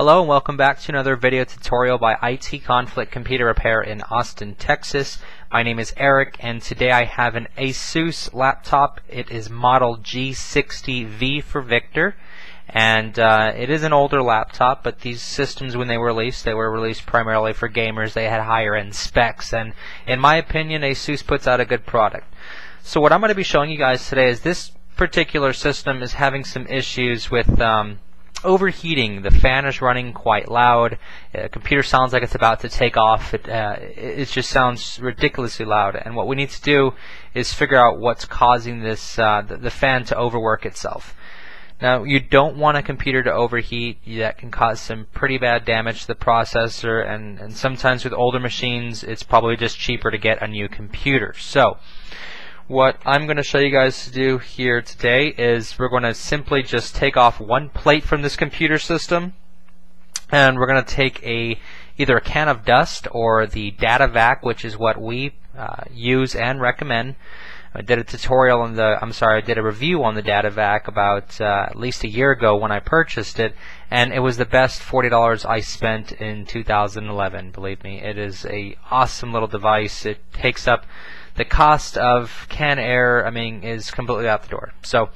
Hello and welcome back to another video tutorial by IT Conflict Computer Repair in Austin, Texas. My name is Eric and today I have an ASUS laptop. It is model G60V for Victor, and it is an older laptop, but these systems, when they were released primarily for gamers. They had higher end specs, and in my opinion ASUS puts out a good product. So what I'm going to be showing you guys today is this particular system is having some issues with overheating. The fan is running quite loud. The computer sounds like it's about to take off. It just sounds ridiculously loud, and what we need to do is figure out what's causing this the fan to overwork itself. Now, you don't want a computer to overheat. That can cause some pretty bad damage to the processor, and sometimes with older machines it's probably just cheaper to get a new computer. So what I'm going to show you guys to do here today is we're going to simply just take off one plate from this computer system, and we're going to take either a can of dust or the DataVac, which is what we use and recommend. I did a tutorial on the, I did a review on the DataVac about at least a year ago when I purchased it, and it was the best $40 I spent in 2011. Believe me, it is an awesome little device. It takes up the cost of canned air, is completely out the door. So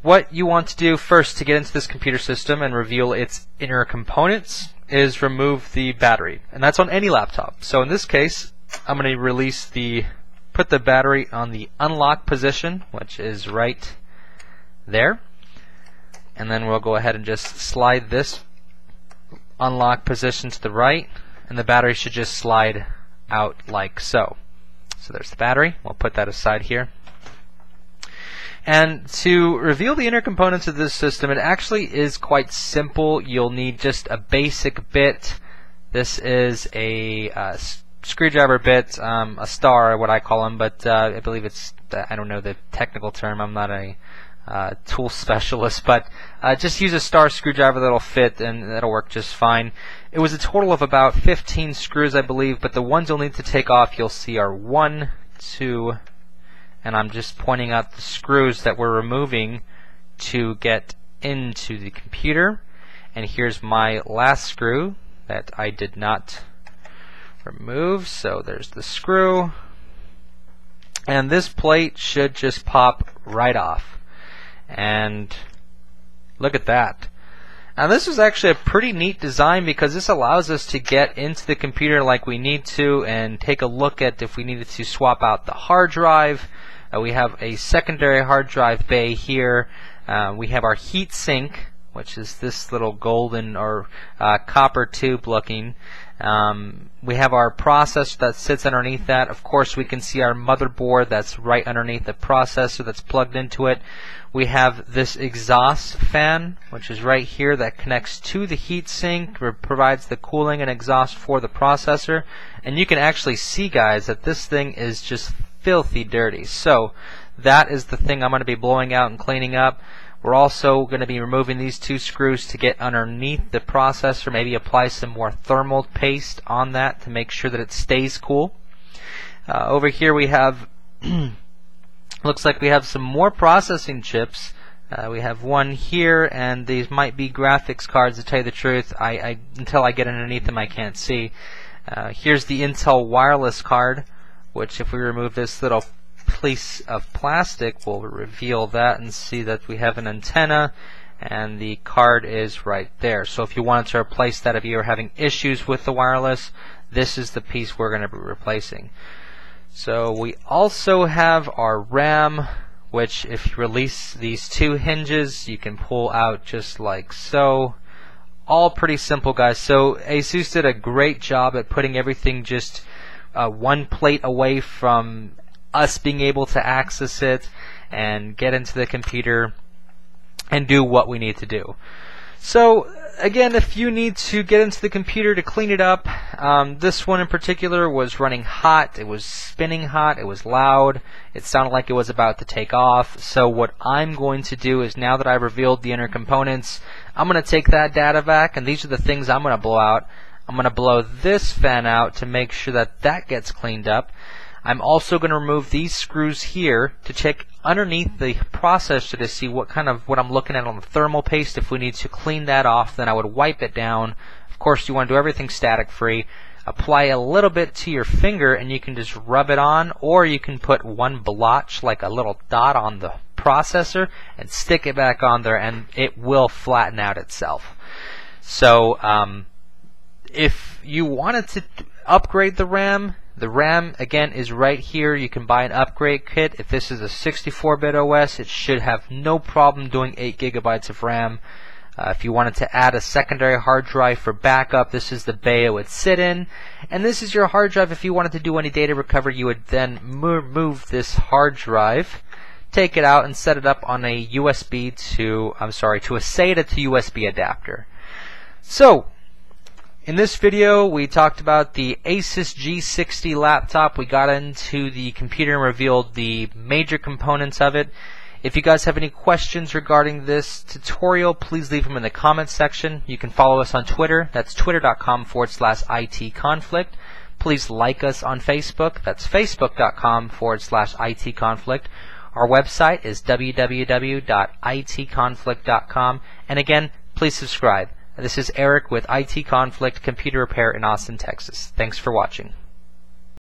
what you want to do first to get into this computer system and reveal its inner components is remove the battery, and that's on any laptop. So in this case, I'm going to put the battery on the unlock position, which is right there, and then we'll go ahead and just slide this unlock position to the right, and the battery should just slide out like so. So there's the battery. We'll put that aside here. And to reveal the inner components of this system, it actually is quite simple. You'll need just a basic bit. This is a screwdriver bit, a star, what I call them, but I believe it's, I don't know the technical term. I'm not a tool specialist, but just use a star screwdriver that'll fit, and that'll work just fine. It was a total of about 15 screws, I believe, but the ones you'll need to take off, you'll see, are 1, 2, and I'm just pointing out the screws that we're removing to get into the computer. And here's my last screw that I did not remove, so there's the screw, and this plate should just pop right off. And look at that. Now, this is actually a pretty neat design because this allows us to get into the computer like we need to and take a look at if we needed to swap out the hard drive. We have a secondary hard drive bay here. We have our heat sink, which is this little golden or copper tube looking. We have our processor that sits underneath that. Of course, we can see our motherboard that's right underneath the processor that's plugged into it. We have this exhaust fan, which is right here, that connects to the heatsink, provides the cooling and exhaust for the processor. And you can actually see, guys, that this thing is just filthy dirty. So that is the thing I'm going to be blowing out and cleaning up. We're also going to be removing these two screws to get underneath the processor, maybe apply some more thermal paste on that to make sure that it stays cool. Over here we have, looks like we have some more processing chips. We have one here, and these might be graphics cards, to tell you the truth. I until I get underneath them I can't see. Here's the Intel wireless card, which if we remove this little piece of plastic, we'll reveal that and see that we have an antenna, and the card is right there. So if you wanted to replace that, if you were having issues with the wireless, this is the piece we're going to be replacing. So we also have our RAM, which if you release these two hinges, you can pull out just like so. All pretty simple, guys. So ASUS did a great job at putting everything just one plate away from us being able to access it and get into the computer and do what we need to do. So again, if you need to get into the computer to clean it up, this one in particular was running hot, it was spinning hot, it was loud, it sounded like it was about to take off. So what I'm going to do is, now that I've revealed the inner components, I'm going to take that DataVac, and these are the things I'm going to blow out. I'm going to blow this fan out to make sure that that gets cleaned up. I'm also going to remove these screws here to check underneath the processor to see what I'm looking at on the thermal paste. If we need to clean that off, then I would wipe it down. Of course, you want to do everything static free. Apply a little bit to your finger and you can just rub it on, or you can put one blotch, like a little dot on the processor, and stick it back on there and it will flatten out itself. So if you wanted to upgrade the RAM again is right here. You can buy an upgrade kit. If this is a 64-bit OS, it should have no problem doing 8 GB of RAM. If you wanted to add a secondary hard drive for backup, this is the bay it would sit in. And this is your hard drive. If you wanted to do any data recovery, you would then move this hard drive, take it out, and set it up on a USB to, a SATA to USB adapter. So, in this video, we talked about the ASUS G60 laptop. We got into the computer and revealed the major components of it. If you guys have any questions regarding this tutorial, please leave them in the comments section. You can follow us on Twitter. That's twitter.com/IT Conflict. Please like us on Facebook. That's facebook.com/IT Conflict. Our website is www.itconflict.com. And again, please subscribe. This is Eric with IT Conflict Computer Repair in Austin, Texas. Thanks for watching.